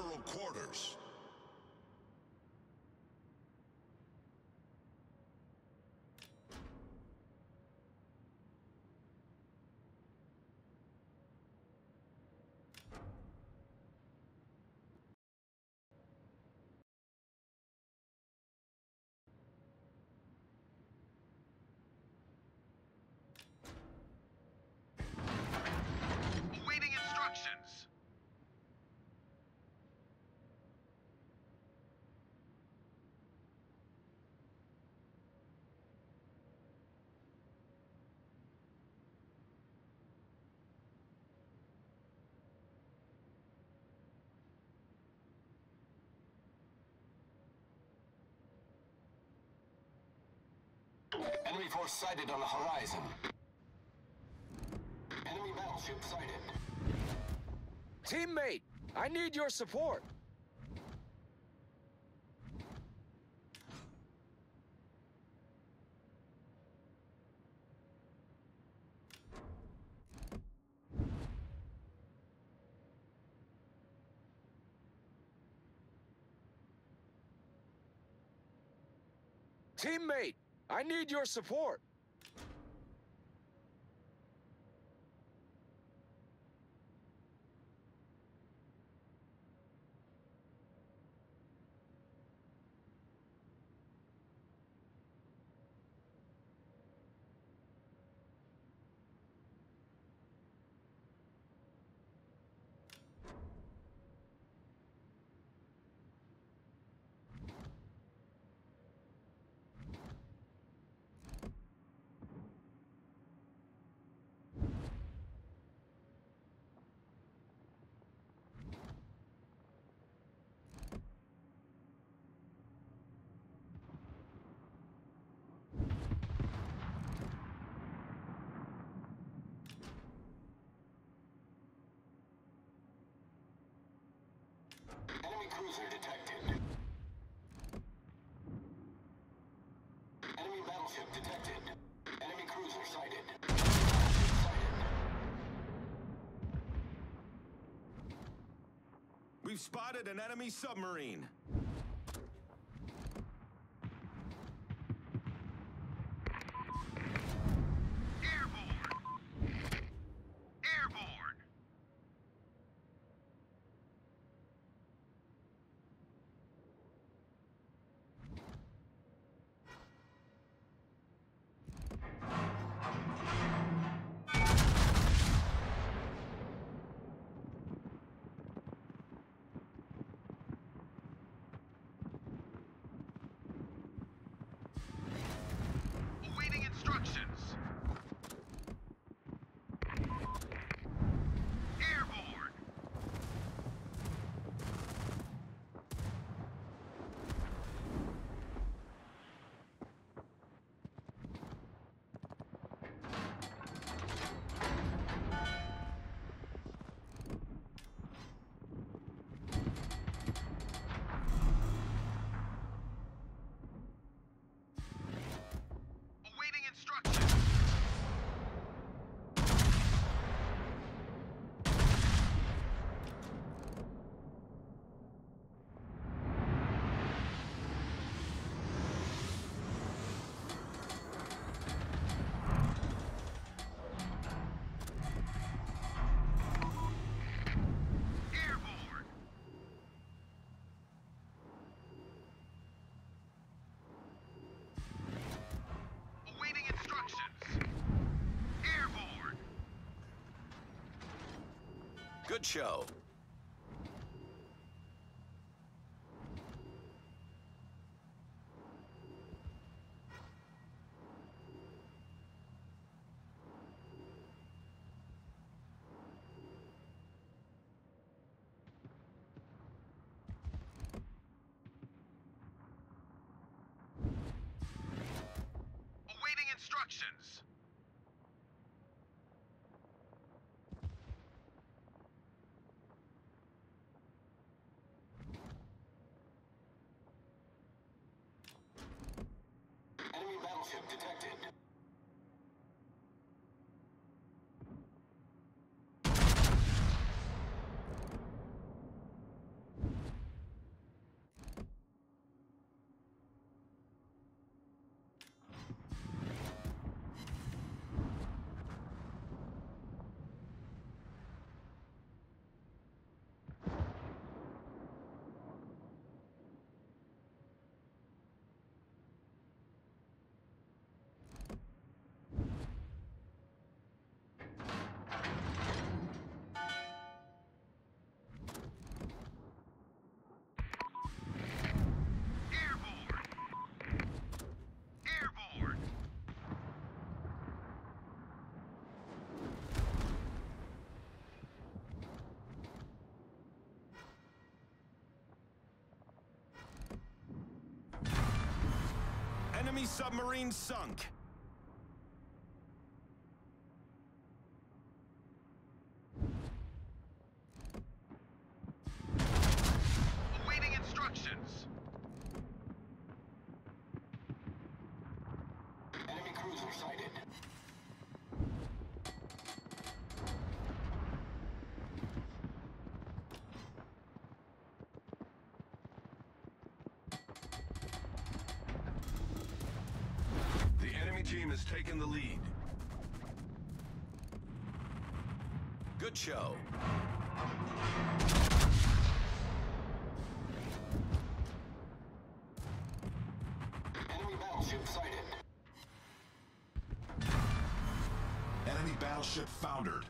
general quarters. Enemy force sighted on the horizon. Enemy battleship sighted. Teammate, I need your support. Teammate! I need your support! Cruiser detected. Enemy battleship detected. Enemy cruiser sighted. Battleship sighted. We've spotted an enemy submarine. Good show. Awaiting instructions. Detected. Enemy submarine sunk. Awaiting instructions. Enemy cruiser sighted. Team has taken the lead. Good show. Enemy battleship sighted. Enemy battleship foundered.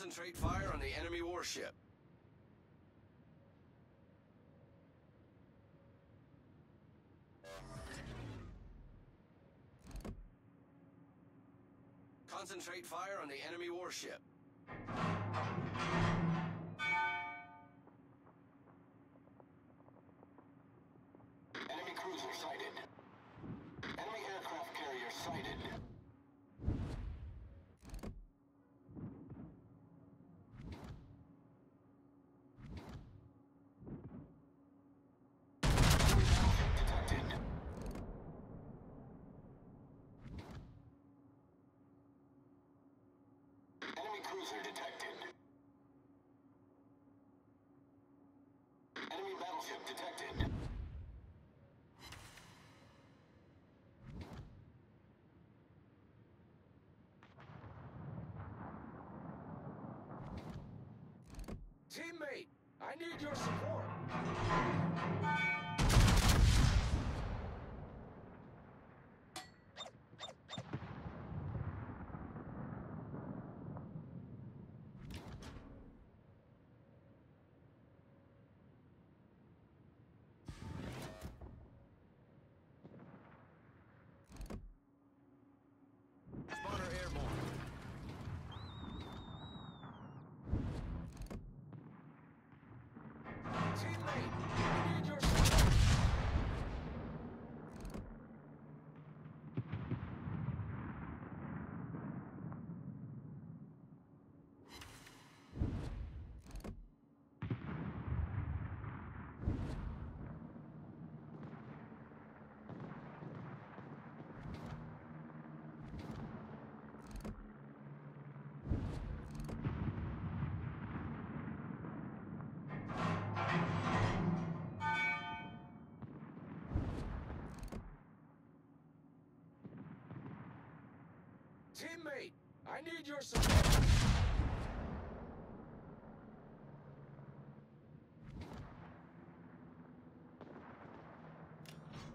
Concentrate fire on the enemy warship. Concentrate fire on the enemy warship. Enemy cruiser sighted. Enemy aircraft carrier sighted. Cruiser detected. Enemy battleship detected. Teammate, I need your support. Teammate, I need your support.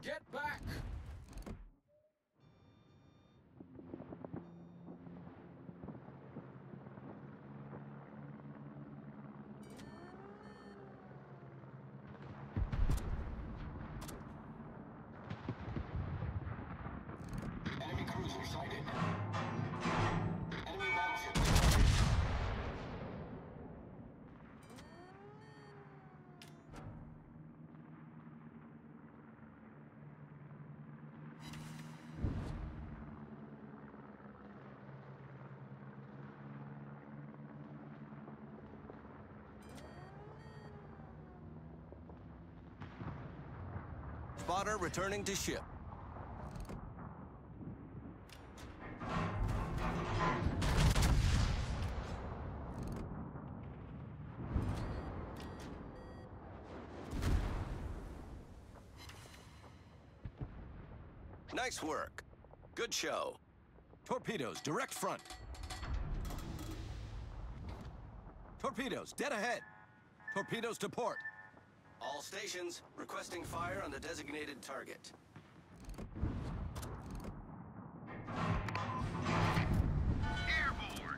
Get back. Spotter returning to ship. Nice work. Good show. Torpedoes, direct front. Torpedoes, dead ahead. Torpedoes to port. All stations, requesting fire on the designated target. Airborne!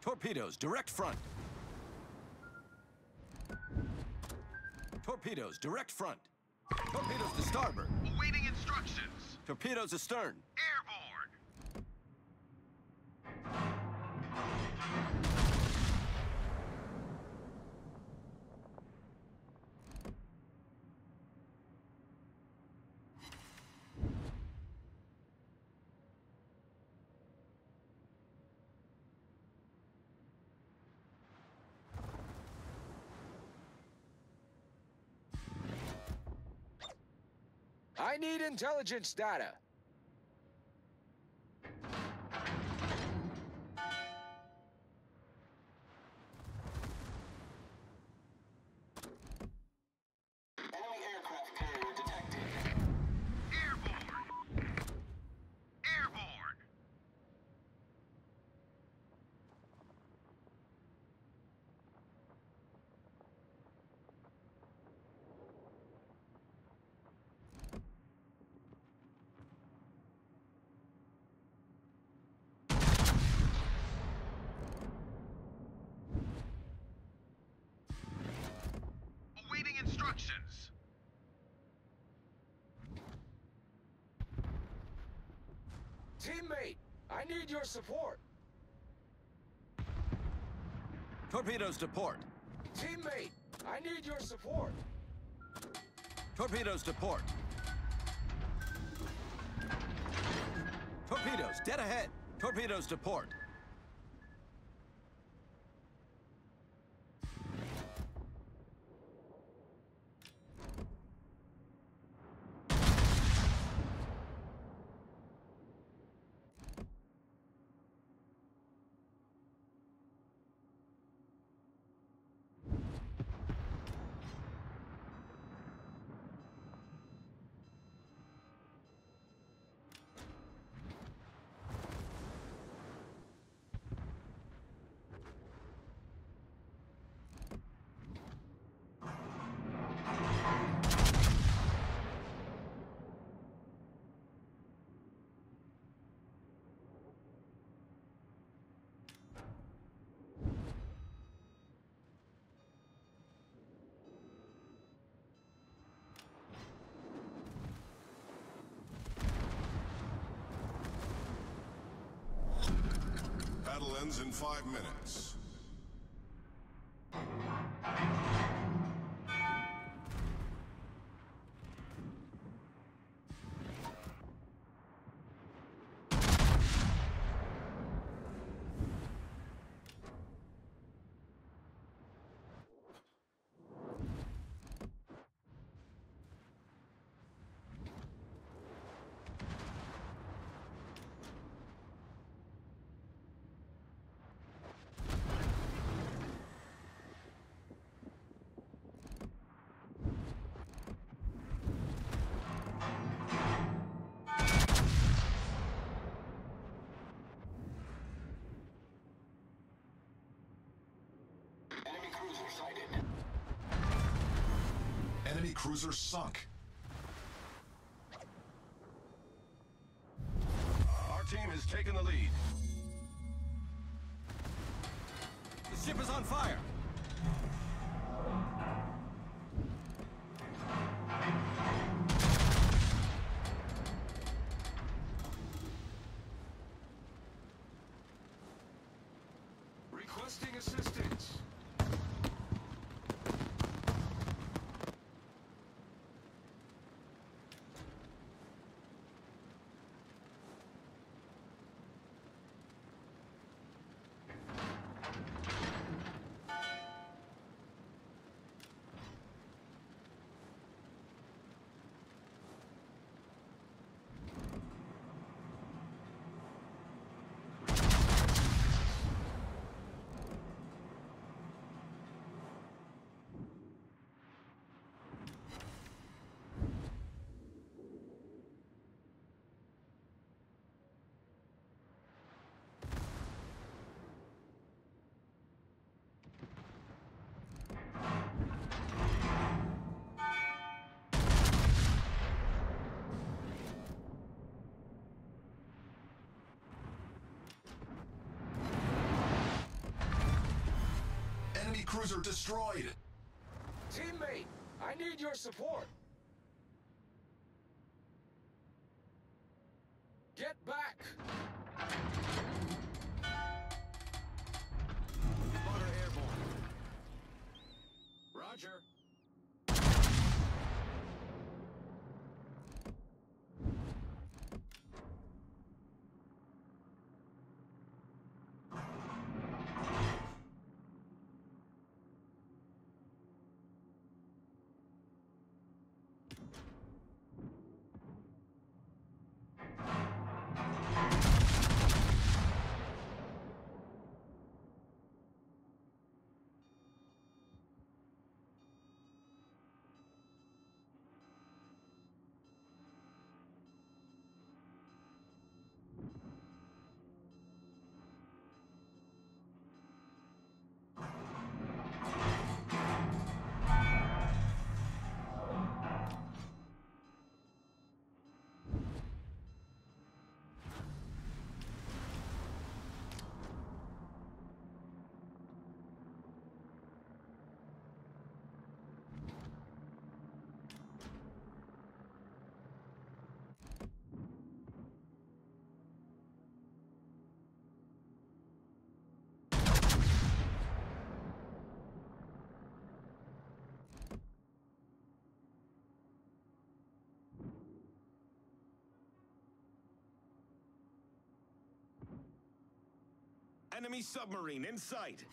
Torpedoes, direct front. Torpedoes, direct front. Torpedoes to starboard. Awaiting instructions. Torpedoes astern. I need intelligence data. Instructions. Teammate, I need your support. Torpedoes to port. Teammate, I need your support. Torpedoes to port. Torpedoes, dead ahead. Torpedoes to port. Battle ends in 5 minutes. Enemy cruiser sunk. Our team has taken the lead. The ship is on fire. Requesting assistance. Nazi cruiser destroyed! Teammate, I need your support! Get back! Motor airborne. Roger. Enemy submarine in sight!